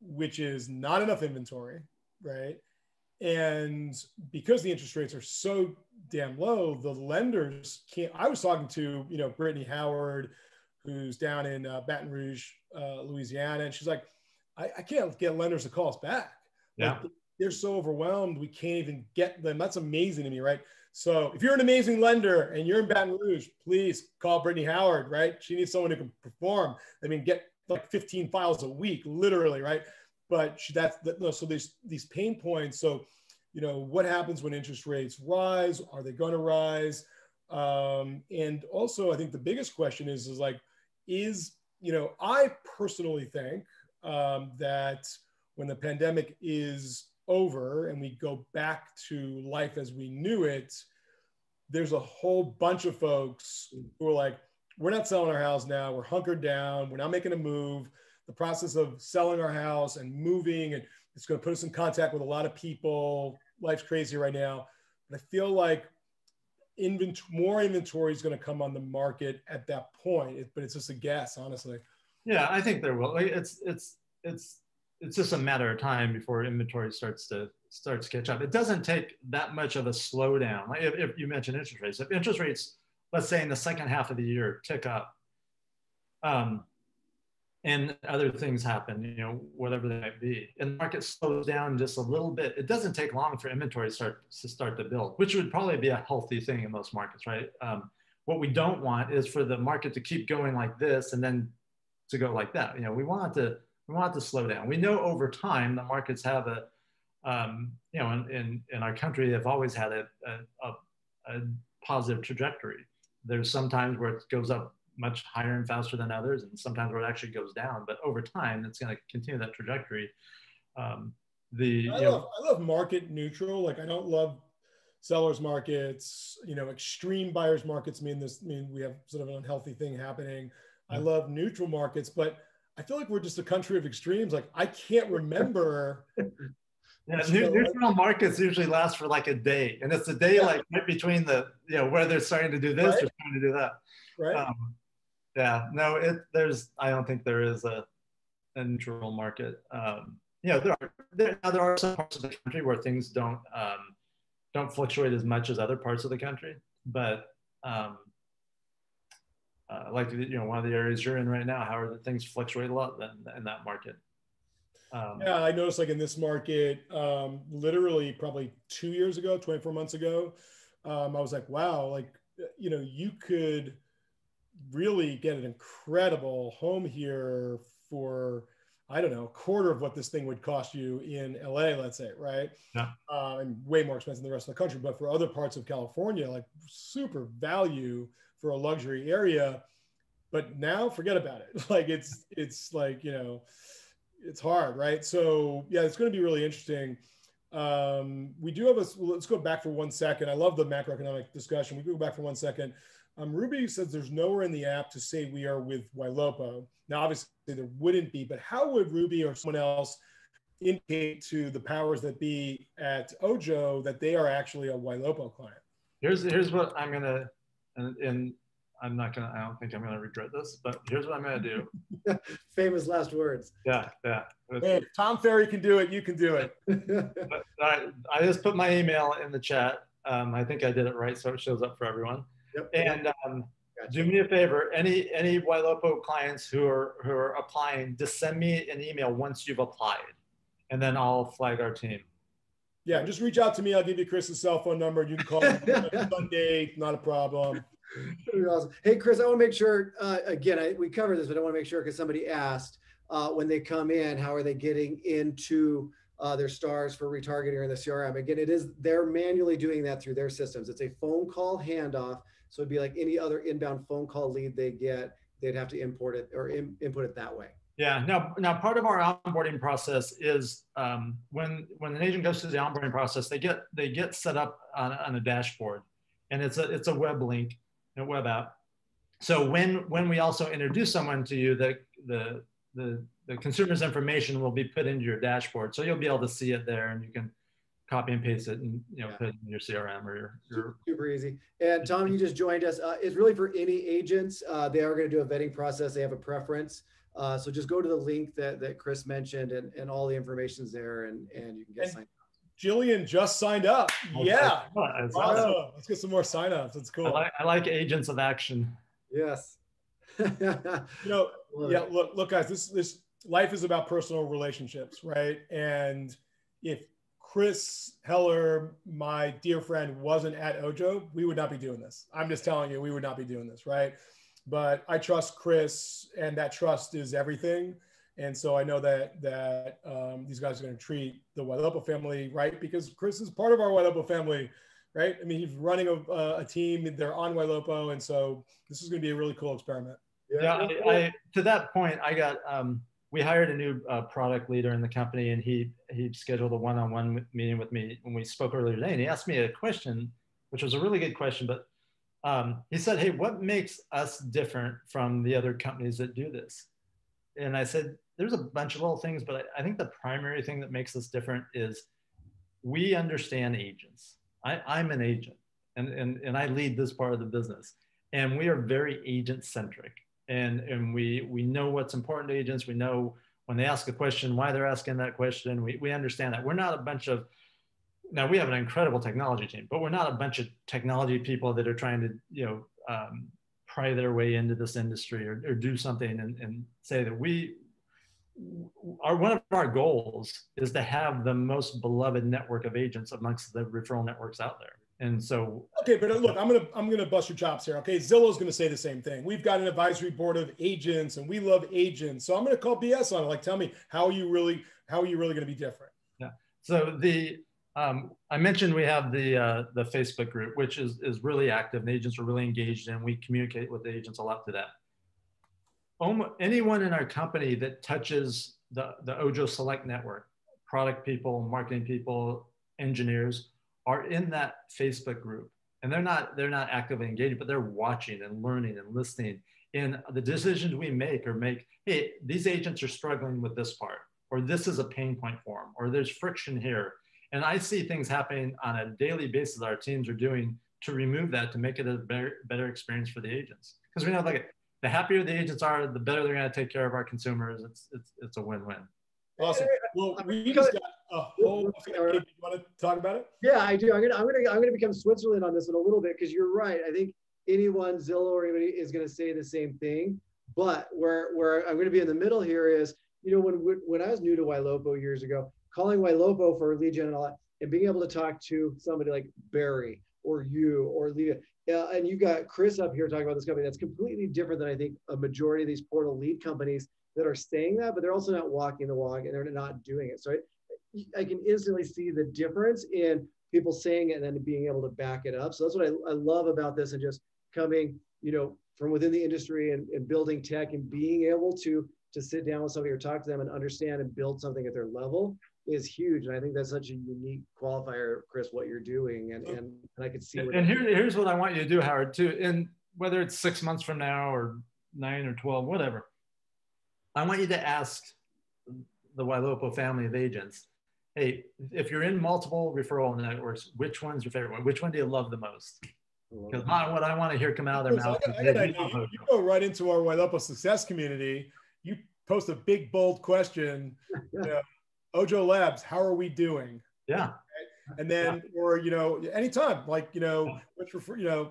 Which is not enough inventory. Right. And because the interest rates are so damn low, the lenders can't. I was talking to, you know, Brittany Howard, who's down in uh, Baton Rouge, uh, Louisiana. And she's like, I, I can't get lenders to call us back. Yeah. Like, they're so overwhelmed. We can't even get them. That's amazing to me. Right. So if you're an amazing lender and you're in Baton Rouge, please call Brittany Howard. Right. She needs someone who can perform. I mean, get like fifteen files a week, literally. Right. But that's the, so there's these pain points. So, you know, what happens when interest rates rise? Are they going to rise? Um, and also, I think the biggest question is, is like, is, you know, I personally think um, that when the pandemic is over and we go back to life as we knew it, there's a whole bunch of folks who are like, we're not selling our house now. We're hunkered down. We're not making a move. The process of selling our house and moving, and it's going to put us in contact with a lot of people. Life's crazy right now. But I feel like invent- more inventory is going to come on the market at that point. It, but it's just a guess, honestly. Yeah, I think there will. It's it's it's it's just a matter of time before inventory starts to starts to catch up. It doesn't take that much of a slowdown. Like if, if you mentioned interest rates, if interest rates, let's say in the second half of the year, tick up. Um, and other things happen, you know, whatever they might be. And the market slows down just a little bit. It doesn't take long for inventory start, to start to build, which would probably be a healthy thing in most markets, right? Um, what we don't want is for the market to keep going like this and then to go like that. You know, we want to, we want to slow down. We know over time the markets have a, um, you know, in, in, in our country, have always had a, a, a positive trajectory. There's some times where it goes up much higher and faster than others, and sometimes where it actually goes down. But over time, it's going to continue that trajectory. Um, the I, you know, love, I love market neutral. Like, I don't love sellers markets. You know, extreme buyers markets mean this. Mean we have sort of an unhealthy thing happening. I love neutral markets, but I feel like we're just a country of extremes. Like, I can't remember. Yeah, new, neutral markets usually last for like a day, and it's a day yeah. like right between the, you know, where they're starting to do this right. or starting to do that. Right. Um, yeah. No, it there's. I don't think there is a, a neutral market. Um, you know, there are there, there are some parts of the country where things don't um, don't fluctuate as much as other parts of the country, but. Um, Uh, like, you know, one of the areas you're in right now, how are the things fluctuate a lot in, in that market? Um, yeah, I noticed like in this market, um, literally probably two years ago, twenty-four months ago, um, I was like, wow, like, you know, you could really get an incredible home here for, I don't know, a quarter of what this thing would cost you in L A, let's say, right? Yeah. Uh, and way more expensive than the rest of the country, but for other parts of California, like super value for a luxury area. But now forget about it. Like it's, it's like, you know, it's hard, right? So yeah, it's going to be really interesting. Um, we do have a, let's go back for one second. I love the macroeconomic discussion. We go back for one second. Um, Ruby says there's nowhere in the app to say we are with Ylopo. Now, obviously there wouldn't be, but how would Ruby or someone else indicate to the powers that be at Ojo that they are actually a Ylopo client? Here's, here's what I'm going to, And, and I'm not gonna, I don't think I'm gonna regret this, but here's what I'm gonna do. Famous last words. Yeah, yeah. Hey, Tom Ferry can do it, you can do it. But I, I just put my email in the chat. Um, I think I did it right, so it shows up for everyone. Yep. And um, gotcha. Do me a favor, any any Ylopo clients who are, who are applying, just send me an email once you've applied, and then I'll flag our team. Yeah, just reach out to me. I'll give you Chris's cell phone number. You can call me Sunday, not a problem. Awesome. Hey, Chris, I want to make sure, uh, again, I, we covered this, but I want to make sure because somebody asked uh, when they come in, how are they getting into uh, their stars for retargeting or in the C R M? Again, it is, they're manually doing that through their systems. It's a phone call handoff. So it'd be like any other inbound phone call lead they get, they'd have to import it or in, input it that way. Yeah, now, now part of our onboarding process is um, when, when an agent goes through the onboarding process, they get, they get set up on, on a dashboard, and it's a, it's a web link, a web app. So when, when we also introduce someone to you, the, the, the, the consumer's information will be put into your dashboard. So you'll be able to see it there, and you can copy and paste it and, you know, yeah. put it in your C R M or your, your super easy. And Tom, you just joined us. Uh, it's really for any agents. Uh, they are gonna do a vetting process. They have a preference. Uh, so just go to the link that, that Chris mentioned, and, and all the information's there, and, and you can get and signed up. Jillian just signed up. Oh, yeah. That's awesome. Awesome. Let's get some more signups. That's cool. I like, I like agents of action. Yes. you know, yeah, look, look, guys, this, this life is about personal relationships, right? And if Chris Heller, my dear friend, wasn't at Ojo, we would not be doing this. I'm just telling you, we would not be doing this, right? But I trust Chris, and that trust is everything. And so I know that that um, these guys are going to treat the Ylopo family right, because Chris is part of our Ylopo family, right? I mean, he's running a, a team; they're on Ylopo, and so this is going to be a really cool experiment. Yeah. yeah I, I, to that point, I got um, we hired a new uh, product leader in the company, and he he scheduled a one-on-one meeting with me when we spoke earlier today, and he asked me a question, which was a really good question, but. Um, he said, hey, what makes us different from the other companies that do this? And I said, there's a bunch of little things, but I, I think the primary thing that makes us different is we understand agents. I, I'm an agent, and, and, and I lead this part of the business. And we are very agent-centric. And, and we, we know what's important to agents. We know when they ask a question, why they're asking that question. We, we understand that. We're not a bunch of Now we have an incredible technology team, but we're not a bunch of technology people that are trying to, you know, um, pry their way into this industry or, or do something and, and say that we are. One of our goals is to have the most beloved network of agents amongst the referral networks out there. And so, okay, but look, I'm gonna I'm gonna bust your chops here. Okay, Zillow's gonna say the same thing. We've got an advisory board of agents, and we love agents. So I'm gonna call B S on it. Like, tell me how are you really how are you really gonna be different? So the um, I mentioned we have the uh, the Facebook group, which is is really active, and agents are really engaged, and we communicate with the agents a lot to that. Almost anyone in our company that touches the the Ojo Select Network, product people, marketing people, engineers, are in that Facebook group, and they're not they're not actively engaged, but they're watching and learning and listening. And the decisions we make are make, hey, these agents are struggling with this part, or this is a pain point for them, or there's friction here. And I see things happening on a daily basis that our teams are doing to remove that, to make it a better, better experience for the agents. Because we know, like, the happier the agents are, the better they're going to take care of our consumers. It's it's, it's a win-win. Awesome. Well, we just got a whole. Do you want to talk about it? Yeah, I do. I'm gonna I'm gonna I'm gonna become Switzerland on this in a little bit, because you're right. I think anyone, Zillow or anybody, is going to say the same thing. But where, where I'm going to be in the middle here is, you know, when when I was new to Ylopo years ago, calling Ylopo for lead gen and all that, and being able to talk to somebody like Barry or you or Leah, uh, and you've got Chris up here talking about this company that's completely different than I think a majority of these portal lead companies that are saying that, but they're also not walking the walk and they're not doing it. So I, I can instantly see the difference in people saying it and then being able to back it up. So that's what I, I love about this, and just coming, you know, from within the industry and, and building tech and being able to to sit down with somebody or talk to them and understand and build something at their level is huge. And I think that's such a unique qualifier, Chris, what you're doing. And and, and I can see. And, and here, here's what I want you to do, Howard, too. And whether it's six months from now or nine or twelve, whatever, I want you to ask the Ylopo family of agents, hey, if you're in multiple referral networks, which one's your favorite one? Which one do you love the most? Because what I want to hear come out of their mouth. I got, I got you, you go right into our Ylopo success community. You post a big, bold question. You know, Ojo Labs, how are we doing? Yeah. And then, yeah. or, you know, anytime, like, you know, which refer, you know,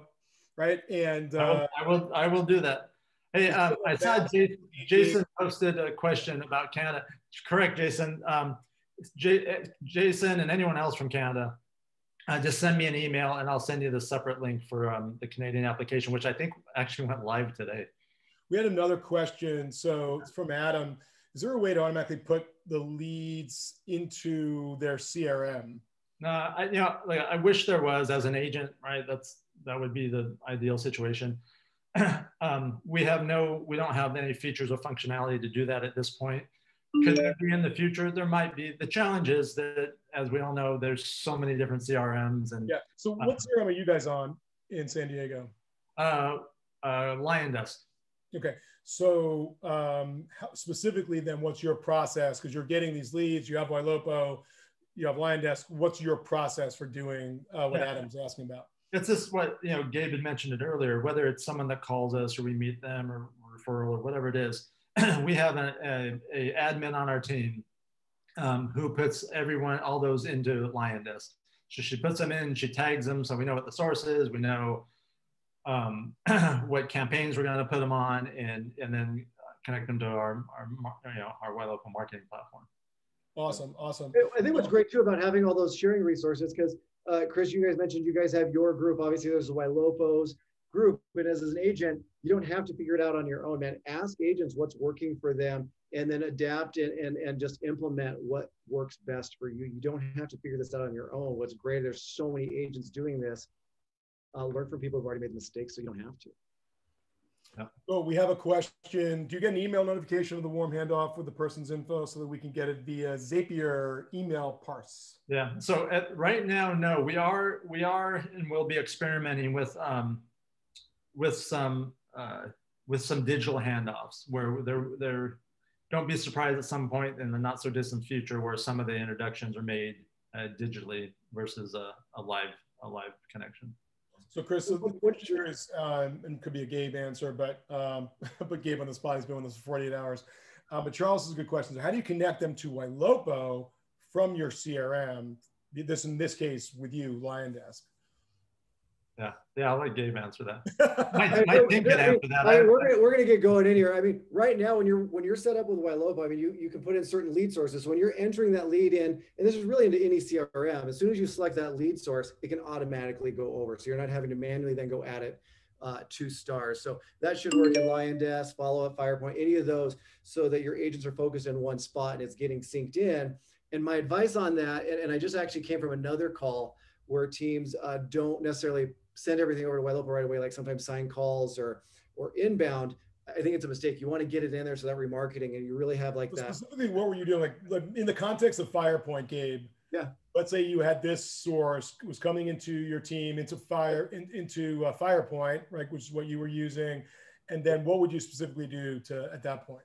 right? And uh, I, will, I will I will do that. Hey, um, I saw Jason, Jason posted a question about Canada. Correct, Jason. Um, J Jason and anyone else from Canada, Uh, just send me an email and I'll send you the separate link for um, the Canadian application, which I think actually went live today. We had another question. So it's from Adam. Is there a way to automatically put the leads into their C R M? No, uh, I, you know, like, I wish there was as an agent, right? That's, that would be the ideal situation. um, we have no, we don't have any features or functionality to do that at this point. Could there be in the future? There might be. The challenge is that, as we all know, there's so many different C R Ms. And yeah. So what uh, C R M are you guys on in San Diego? Uh, uh, LionDesk. Okay. So um, how, specifically, then, what's your process? Because you're getting these leads. You have Ylopo. You have LionDesk. What's your process for doing uh, what yeah. Adam's asking about? It's just what, you know, Gabe had mentioned it earlier. Whether it's someone that calls us, or we meet them, or referral, or whatever it is. We have an admin on our team um, who puts everyone, all those into LionDesk. So she puts them in, she tags them, so we know what the source is, we know um, what campaigns we're going to put them on, and, and then connect them to our, our, you know, our Ylopo marketing platform. Awesome, awesome. I think what's great too about having all those sharing resources, because uh, Chris, you guys mentioned you guys have your group, obviously there's the Ylopo's group, but as an agent, you don't have to figure it out on your own, man. Ask agents what's working for them, and then adapt and, and, and just implement what works best for you. You don't have to figure this out on your own. What's great, there's so many agents doing this. Uh, learn from people who've already made mistakes, so you don't have to. Yeah. So we have a question. Do you get an email notification of the warm handoff with the person's info so that we can get it via Zapier email parse? Yeah, so at, right now, no. We are, we are and will be experimenting with um, with some uh, with some digital handoffs, where they're, they're, don't be surprised at some point in the not so distant future where some of the introductions are made uh, digitally versus a, a live a live connection. So Chris, so the picture is, um, and could be a Gabe answer, but um, but Gabe on the spot, he's been on this for forty-eight hours. Uh, but Charles is a good question. So how do you connect them to Ylopo from your C R M? This, in this case with you, LionDesk. Yeah, yeah, I'll let Gabe answer that. My, my team can answer that. I mean, we're gonna, we're gonna get going in here. I mean, right now when you're when you're set up with Ylopo, I mean, you you can put in certain lead sources. When you're entering that lead in, and this is really into any C R M, as soon as you select that lead source, it can automatically go over. So you're not having to manually then go add it uh, to stars. So that should work in LionDesk, Follow Up, Firepoint, any of those, so that your agents are focused in one spot and it's getting synced in. And my advice on that, and, and I just actually came from another call where teams uh, don't necessarily send everything over to Ylopo right away, like sometimes sign calls or or inbound. I think it's a mistake. You want to get it in there so that remarketing, and you really have like so that. Specifically, what were you doing? Like in the context of Firepoint, Gabe, yeah. Let's say you had this source was coming into your team, into Fire, in, into uh, Firepoint, right, which is what you were using. And then what would you specifically do to at that point?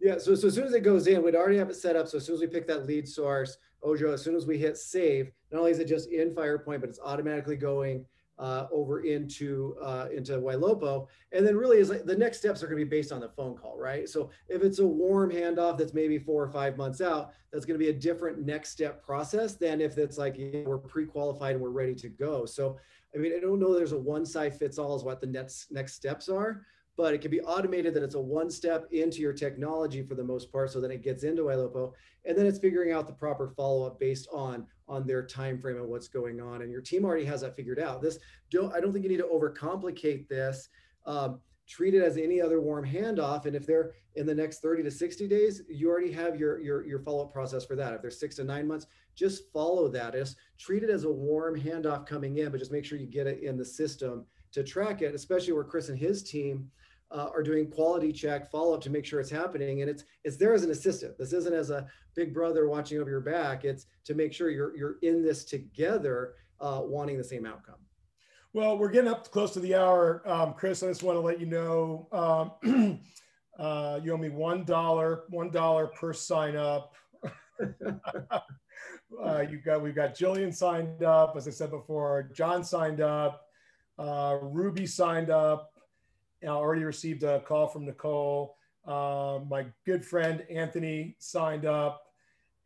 Yeah, so, so as soon as it goes in, we'd already have it set up. So as soon as we pick that lead source, Ojo, as soon as we hit save, not only is it just in Firepoint, but it's automatically going uh, over into uh, into Ylopo. And then really is like, the next steps are gonna be based on the phone call, right? So if it's a warm handoff that's maybe four or five months out, that's gonna be a different next step process than if it's like, you know, we're pre-qualified and we're ready to go. So, I mean, I don't know there's a one size fits all is what the next next steps are, but it can be automated that it's a one step into your technology for the most part, so that it gets into Ylopo, and then it's figuring out the proper follow-up based on, on their time frame and what's going on. And your team already has that figured out. This don't, I don't think you need to overcomplicate this. Um, treat it as any other warm handoff. And if they're in the next thirty to sixty days, you already have your, your, your follow-up process for that. If they're six to nine months, just follow that. Just treat it as a warm handoff coming in, but just make sure you get it in the system to track it, especially where Chris and his team Uh, are doing quality check follow-up to make sure it's happening. And it's it's there as an assistant. This isn't as a big brother watching over your back. It's to make sure you're, you're in this together, uh, wanting the same outcome. Well, we're getting up close to the hour. Um, Chris, I just want to let you know, um, uh, you owe me one dollar per sign up. uh, you've got, we've got Jillian signed up, as I said before, John signed up, uh, Ruby signed up. I already received a call from Nicole. Uh, my good friend Anthony signed up,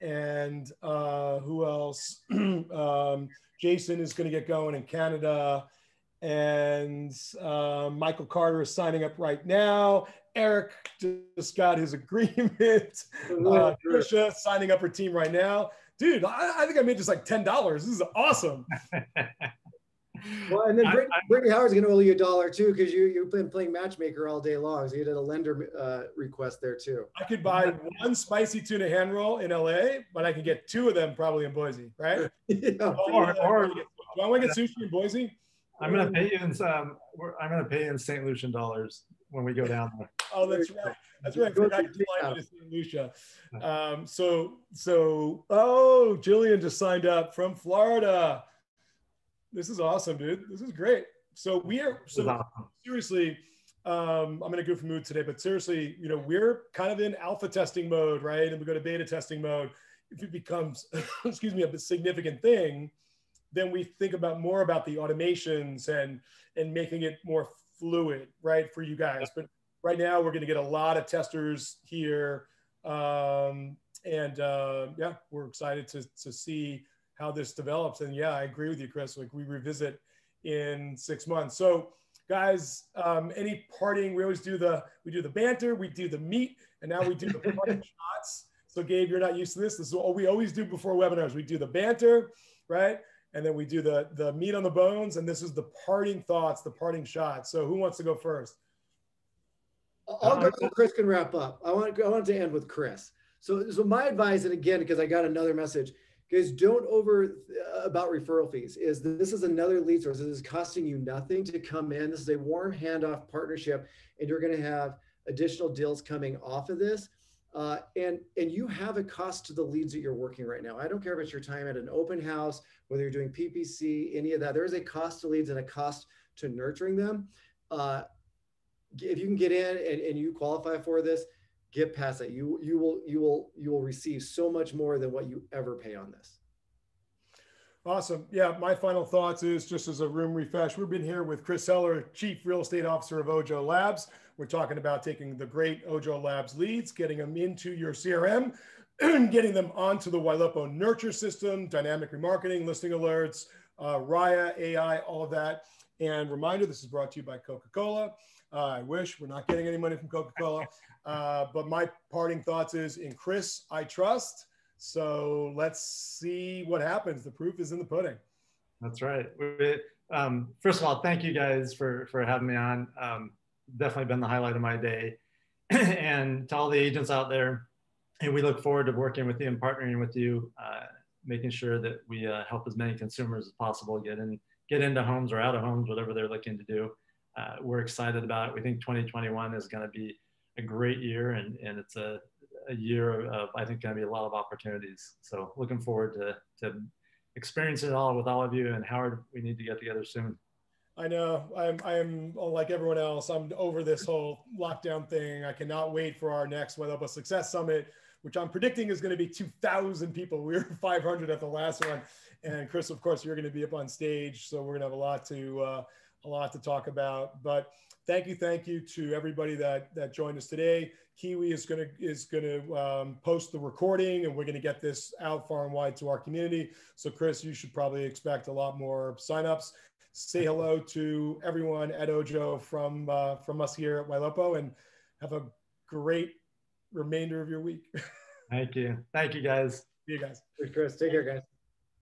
and uh, who else? um, Jason is going to get going in Canada, and uh, Michael Carter is signing up right now. Eric just got his agreement. Uh, Trisha signing up her team right now. Dude, I, I think I made just like ten dollars. This is awesome. Well, and then Brittany, Brittany Howard's going to owe you a dollar too, because you you've been playing matchmaker all day long. So you did a lender uh, request there too. I could buy one spicy tuna hand roll in L A, but I can get two of them probably in Boise, right? Yeah. Or, or, or do I want to get sushi in Boise? I'm going to pay you in some. I'm going to pay you in Saint Lucian dollars when we go down there. Oh, that's right. That's right. I forgot to fly to Saint Lucia. Um, so so oh, Jillian just signed up from Florida. This is awesome, dude. This is great. So we are, so awesome. Seriously, um, I'm in a goofy mood today, but seriously, you know, we're kind of in alpha testing mode, right? And we go to beta testing mode. If it becomes, excuse me, a significant thing, then we think about more about the automations and, and making it more fluid, right? For you guys. But right now we're going to get a lot of testers here. Um, and uh, yeah, we're excited to, to see how this develops. And yeah, I agree with you, Chris, like we revisit in six months. So guys, um, any parting, we always do the, we do the banter, we do the meat, and now we do the parting shots. So Gabe, you're not used to this. This is what we always do before webinars. We do the banter, right? And then we do the, the meat on the bones. And this is the parting thoughts, the parting shots. So who wants to go first? I'll go so Chris can wrap up. I want, I want to end with Chris. So, so my advice, and again, because I got another message, guys, don't over uh, about referral fees. Is this is another lead source. This is costing you nothing to come in. This is a warm handoff partnership, and you're going to have additional deals coming off of this. Uh, and and you have a cost to the leads that you're working right now. I don't care if it's your time at an open house, whether you're doing P P C, any of that. There is a cost to leads and a cost to nurturing them. Uh, if you can get in and, and you qualify for this, get past that. You you will you will you will receive so much more than what you ever pay on this. Awesome. Yeah, my final thoughts is just as a room refresh. We've been here with Chris Heller, Chief Real Estate Officer of Ojo Labs. We're talking about taking the great Ojo Labs leads, getting them into your C R M, getting them onto the Ylopo nurture system, dynamic remarketing, listing alerts, uh, Raya, A I, all of that. And reminder, this is brought to you by Coca-Cola. Uh, I wish we're not getting any money from Coca-Cola. Uh, but my parting thoughts is in Chris, I trust. So let's see what happens. The proof is in the pudding. That's right. It, um, first of all, thank you guys for, for having me on. Um, definitely been the highlight of my day. And to all the agents out there, And we look forward to working with you and partnering with you, uh, making sure that we uh, help as many consumers as possible get in, get into homes or out of homes, whatever they're looking to do. Uh, we're excited about it. We think twenty twenty-one is going to be a great year, and, and it's a, a year of, I think, going to be a lot of opportunities. So looking forward to, to experiencing it all with all of you. And Howard, we need to get together soon. I know. I'm, I'm like everyone else. I'm over this whole lockdown thing. I cannot wait for our next Ylopo Success Summit, which I'm predicting is going to be two thousand people. We were five hundred at the last one. And Chris, of course, you're going to be up on stage. So we're going to have a lot to, uh, a lot to talk about. But thank you. Thank you to everybody that, that joined us today. Kiwi is going to, is going to um, post the recording, and we're going to get this out far and wide to our community. So Chris, you should probably expect a lot more signups. Say hello to everyone at Ojo from, uh, from us here at Ylopo, and have a great remainder of your week. Thank you. Thank you, guys. See you guys. Chris, take care, guys.